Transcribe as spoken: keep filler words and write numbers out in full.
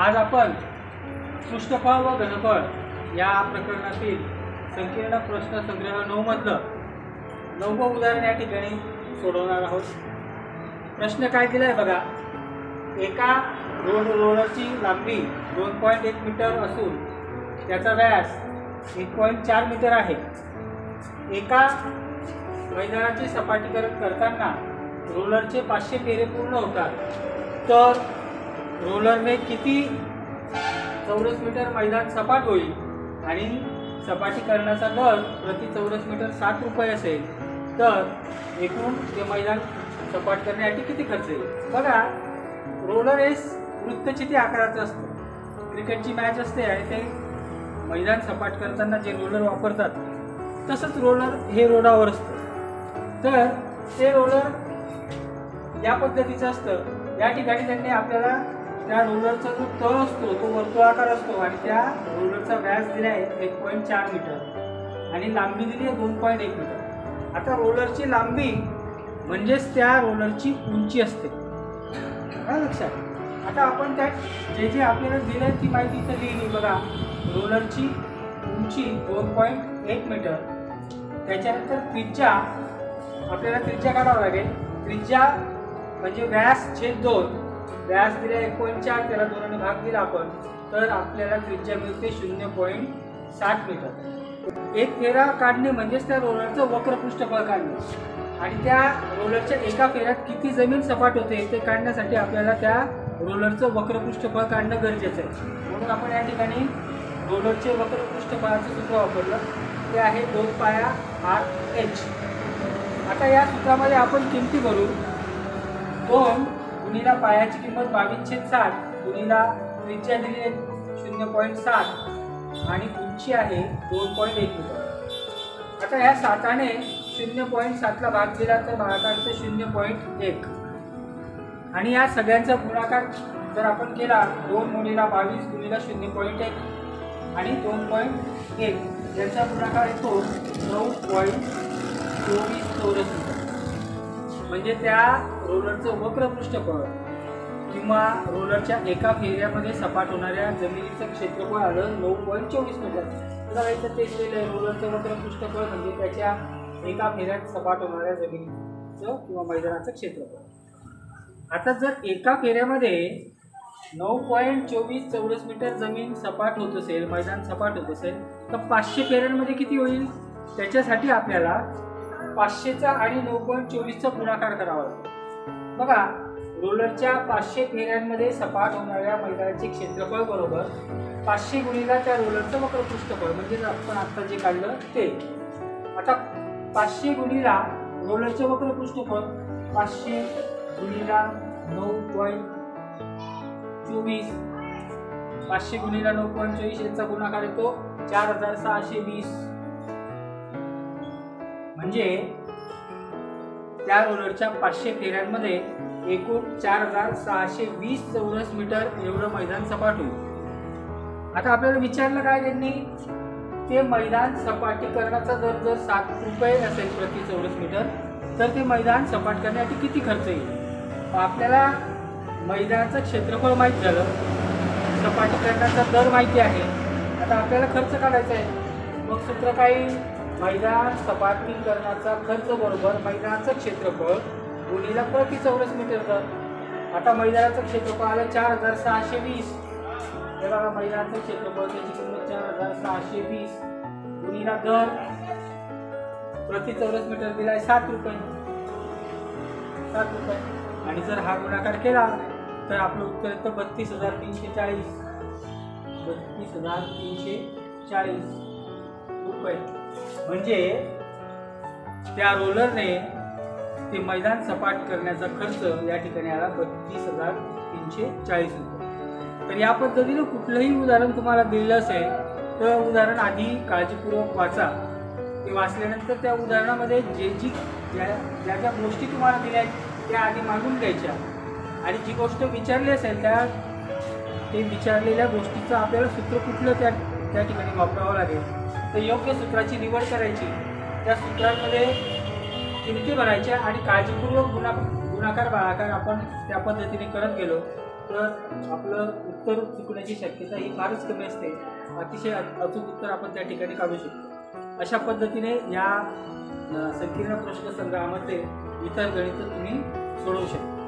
आज आपण पृष्ठफळ व घनफळ या प्रकरणातील संकीर्ण प्रश्न संग्रह नऊ मधलं नववं उदाहरण या ठिकाणी सोडवणार आहोत। प्रश्न काय दिलाय बघा, एका रोड रोलरची लांबी दोन पॉइंट एक मीटर असून त्याचा व्यास एक पॉइंट चार मीटर आहे। एका मैदानाचे सपाटीकरण करताना रोलरचे पाचशे फेरे पूर्ण होतात, तर रोलरने किती चौरस मीटर मैदान सपाट होईल आणि सपाटीकरणाचा दर प्रति चौरस मीटर सात रुपये असेल तर एकूण ते मैदान सपाट करण्यासाठी किती खर्च येईल। बघा, रोलर हे वृत्तचिती आकाराचा असतो, क्रिकेटची मॅच असते आणि ते मैदान सपाट करताना जे रोलर वापरतात तसंच रोलर हे रोडावर असतं, तर ते रोलर या पद्धतीचं असतं। या ठिकाणी त्यांनी आपल्याला त्या रोलरचा जो तळ असतो तो वर्तुळाकार असतो आणि त्या रोलरचा व्यास दिला आहे एक पॉईंट चार मीटर आणि लांबी दिली आहे दोन पॉईंट एक मीटर। आता रोलरची लांबी म्हणजेच त्या रोलरची उंची असते, काय लक्षात। आता आपण त्या जे जे आपल्याला दिलं आहे ती माहिती इथं लिहिली बघा। रोलरची उंची दोन पॉईंट एक मीटर, त्याच्यानंतर त्रिज्या आपल्याला त्रिज्या काढावं लागेल। त्रिज्या म्हणजे व्यास छेद दोन, व्यास दिला एक पॉईंट चार, त्याला दोनाने भाग दिला आपण तर आपल्याला त्रिज्या मिळते शून्य पॉईंट सात मीटर। एक फेरा काढणे म्हणजेच त्या रोलरचं वक्र पृष्ठफळ काढणे आणि त्या रोलरच्या एका फेऱ्यात किती जमीन सपाट होते ते काढण्यासाठी आपल्याला त्या रोलरचं वक्र पृष्ठफळ काढणं गरजेचं आहे। म्हणून आपण या ठिकाणी रोलरचे वक्र पृष्ठफळाचं सूत्र वापरलं, ते आहे दोन पाया आर एच। आता या सूत्रामध्ये आपण किमती भरू, दोन गुणीला पायाची किंमत बावीस छेद सात गुणीला त्रिज्या दिली आहे शून्य पॉईंट सात आणि उंची आहे दोन पॉईंट एक मीटर। आता ह्या साताने शून्य पॉईंट सातला भाग दिला तर भागाकारचं शून्य पॉईंट एक आणि या सगळ्यांचा गुणाकार जर आपण केला दोन गुणीला बावीस गुणीला शून्य पॉईंट एक आणि दोन पॉईंट एक यांचा गुणाकार येतो नऊ पॉईंट चोवीस चौरस मीटर। म्हणजे त्या रोलरचं वक्र पृष्ठफळ किंवा रोलरच्या एका फेऱ्यामध्ये सपाट होणाऱ्या जमिनीचं क्षेत्रफळ आलं नऊ पॉईंट चोवीस मीटर। तुला इथं तेच लिहिलं आहे, रोलरचं वक्र पृष्ठफळ म्हणजे त्याच्या एका फेऱ्यात सपाट होणाऱ्या जमिनीचं किंवा मैदानाचं क्षेत्रफळ। आता जर एका फेऱ्यामध्ये नऊ पॉईंट चोवीस चौरस मीटर जमीन सपाट होत असेल, मैदान सपाट होत असेल तर पाचशे फेऱ्यांमध्ये किती होईल, त्याच्यासाठी आपल्याला पाचशेचा आणि नऊ पॉईंट चोवीसचा गुणाकार करावा लागतो। बघा, रोलरच्या पाचशे फेऱ्यांमध्ये सपाट होणाऱ्या मैदानाचे क्षेत्रफळ बरोबर पाचशे गुणीला त्या रोलरचं वक्र पृष्ठफळ म्हणजेच आपण आत्ता जे काढलं ते। आता पाचशे गुणीला रोलरचं वक्र पृष्ठफळ पाचशे गुणीला नऊ पॉईंट चोवीस, पाचशे गुणीला नऊ पॉईंट चोवीस यांचा गुणाकार येतो चार हजार सहाशे वीस। म्हणजे त्या रोलरच्या पाचशे फेऱ्यांमध्ये एकूण चार हजार सहाशे वीस चौरस मीटर एवढं मैदान सपाट होईल। आता आपल्याला विचारलं काय त्यांनी, ते मैदान सपाटीकरणाचा दर जर सात रुपये असेल प्रति चौरस मीटर तर ते मैदान सपाट करण्यासाठी किती खर्च येईल। आपल्याला मैदानाचं क्षेत्रफळ माहीत झालं, सपाटीकरणाचा दर माहिती आहे, आता आपल्याला खर्च काढायचा आहे। मग सूत्र काही, मैदान सपाटीकरणाचा खर्च बरोबर मैदानाचं क्षेत्रफळ गुणीला प्रति चौरस मीटर दर। आता मैदानाचं क्षेत्रफळ आलं चार हजार सहाशे वीस, हे बघा मैदानाचं क्षेत्रफळ त्याची किंमत चार हजार सहाशे वीस गुणीला दर प्रति चौरस मीटर दिला आहे सात रुपये सात रुपये आणि जर हा गुणाकार केला तर आपलं उत्तर येतं बत्तीस हजार तीनशे चाळीस बत्तीस हजार तीनशे चाळीस रुपये। म्हणजे त्या रोलरने ते मैदान सपाट करण्याचा खर्च या ठिकाणी आला बत्तीस हजार तीनशे चाळीस रुपये। तर या पद्धतीनं कुठलंही उदाहरण तुम्हाला दिलेलं असेल तर उदाहरण आधी काळजीपूर्वक वाचा, ते वाचल्यानंतर त्या उदाहरणामध्ये जे जी ज्या ज्या ज्या गोष्टी तुम्हाला दिल्या आहेत त्या आधी मागून घ्यायच्या आणि जी गोष्ट विचारली असेल त्या ते विचारलेल्या गोष्टीचं आपल्याला सूत्र कुठलं त्या त्या ठिकाणी वापरावं लागेल, तर योग्य सूत्राची निवड करायची, त्या सूत्रांमध्ये किमती भरायच्या आणि काळजीपूर्वक गुणा गुणाकार भागाकार आपण त्या पद्धतीने करत गेलो तर आपलं उत्तर चुकण्याची शक्यता ही फारच कमी असते. अतिशय अचूक उत्तर आपण त्या ठिकाणी काढू शकतो. अशा पद्धतीने या संकीर्ण प्रश्नसंग्रहामध्ये इतर गणित तुम्ही सोडवू शकता.